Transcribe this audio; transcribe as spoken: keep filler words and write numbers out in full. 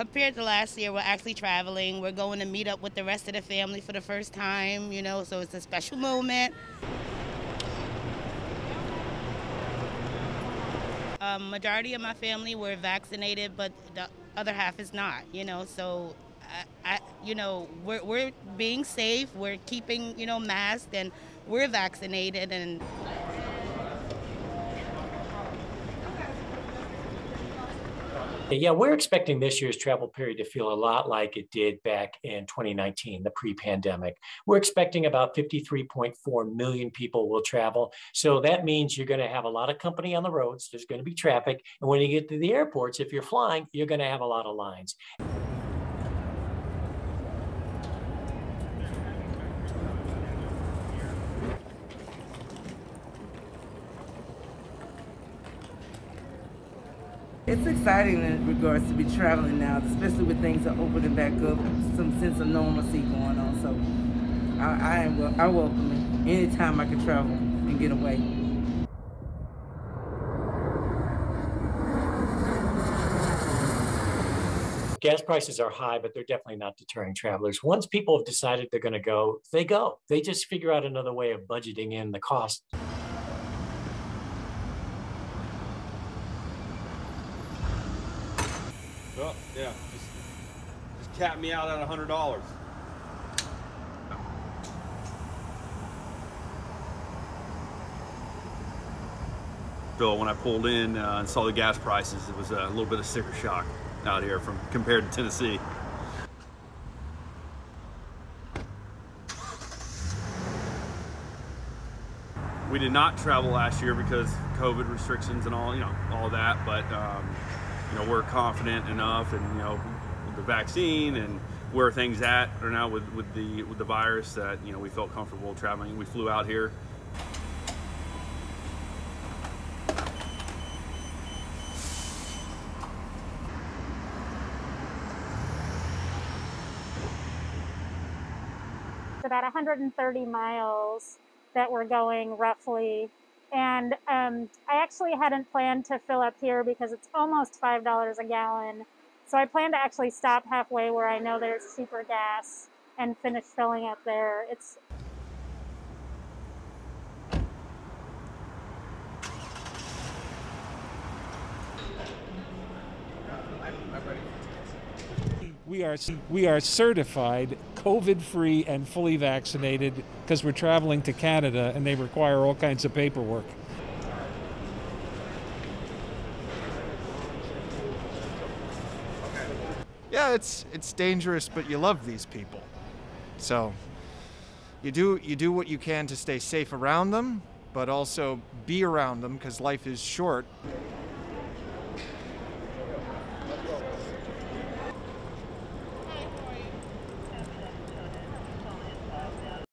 compared to last year, we're actually traveling. We're going to meet up with the rest of the family for the first time, you know, so it's a special moment. Um, majority of my family were vaccinated, but the other half is not, you know, so, I, I, you know, we're, we're being safe, we're keeping, you know, masked, and we're vaccinated, and... Yeah, we're expecting this year's travel period to feel a lot like it did back in twenty nineteen, the pre-pandemic. We're expecting about fifty-three point four million people will travel. So that means you're going to have a lot of company on the roads. There's going to be traffic. And when you get to the airports, if you're flying, you're going to have a lot of lines. It's exciting in regards to be traveling now, especially with things are opening back up, some sense of normalcy going on. So I, I, am, I welcome it anytime I can travel and get away. Gas prices are high, but they're definitely not deterring travelers. Once people have decided they're going to go, they go. They just figure out another way of budgeting in the cost. Oh, yeah, just, just cap me out at a hundred dollars. Bill, when I pulled in uh, and saw the gas prices, it was a little bit of sticker shock out here from compared to Tennessee. We did not travel last year because COVID restrictions and all, you know, all that, but um, you know, we're confident enough, and you know, with the vaccine and where things at are now with, with the with the virus, that you know, we felt comfortable traveling. We flew out here. It's about one hundred thirty miles that we're going roughly. And um, I actually hadn't planned to fill up here because it's almost five dollars a gallon. So I plan to actually stop halfway where I know there's cheaper gas and finish filling up there. It's We are, we are certified COVID-free and fully vaccinated because we're traveling to Canada and they require all kinds of paperwork. Yeah, it's it's dangerous, but you love these people. So you do you do what you can to stay safe around them, but also be around them because life is short.